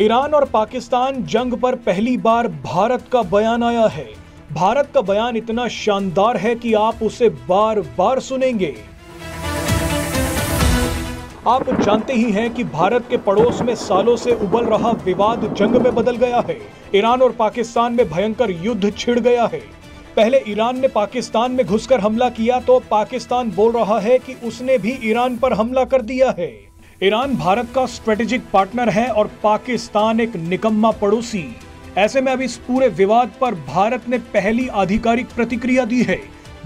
Iran और पाकिस्तान जंग पर पहली बार भारत का बयान आया है। भारत का बयान इतना शानदार है कि आप उसे बार बार सुनेंगे। आप जानते ही हैं कि भारत के पड़ोस में सालों से उबल रहा विवाद जंग में बदल गया है। ईरान और पाकिस्तान में भयंकर युद्ध छिड़ गया है। पहले ईरान ने पाकिस्तान में घुसकर हमला किया तो पाकिस्तान बोल रहा है कि उसने भी ईरान पर हमला कर दिया है। ईरान भारत का स्ट्रेटेजिक पार्टनर है और पाकिस्तान एक निकम्मा पड़ोसी। ऐसे में अब इस पूरे विवाद पर भारत ने पहली आधिकारिक प्रतिक्रिया दी है।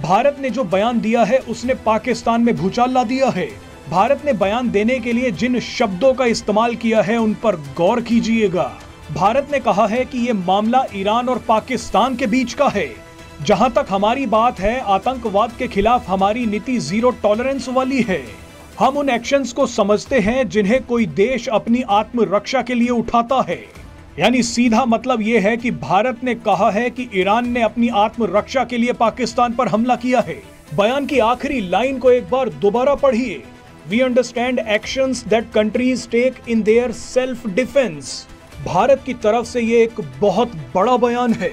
भारत ने जो बयान दिया है उसने पाकिस्तान में भूचाल ला दिया है। भारत ने बयान देने के लिए जिन शब्दों का इस्तेमाल किया है उन पर गौर कीजिएगा। भारत ने कहा है कि ये मामला ईरान और पाकिस्तान के बीच का है। जहां तक हमारी बात है, आतंकवाद के खिलाफ हमारी नीति जीरो टॉलरेंस वाली है। हम उन एक्शंस को समझते हैं जिन्हें कोई देश अपनी आत्मरक्षा के लिए उठाता है। यानी सीधा मतलब यह है कि भारत ने कहा है कि ईरान ने अपनी आत्मरक्षा के लिए पाकिस्तान पर हमला किया है। बयान की आखिरी लाइन को एक बार दोबारा पढ़िए। We understand actions that countries take in their self-defense। Bharat की तरफ से ये एक बहुत बड़ा बयान है।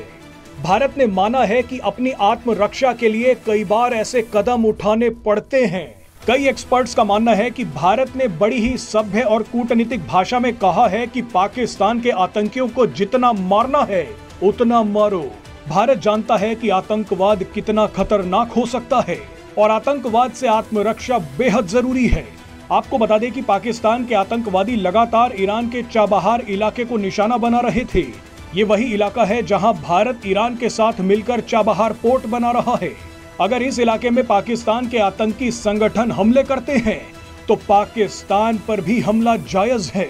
भारत ने माना है कि अपनी आत्मरक्षा के लिए कई बार ऐसे कदम उठाने पड़ते हैं। कई एक्सपर्ट्स का मानना है कि भारत ने बड़ी ही सभ्य और कूटनीतिक भाषा में कहा है कि पाकिस्तान के आतंकियों को जितना मारना है उतना मारो। भारत जानता है कि आतंकवाद कितना खतरनाक हो सकता है और आतंकवाद से आत्मरक्षा बेहद जरूरी है। आपको बता दें कि पाकिस्तान के आतंकवादी लगातार ईरान के चाबहार इलाके को निशाना बना रहे थे। ये वही इलाका है जहां भारत ईरान के साथ मिलकर चाबहार पोर्ट बना रहा है। अगर इस इलाके में पाकिस्तान के आतंकी संगठन हमले करते हैं तो पाकिस्तान पर भी हमला जायज है।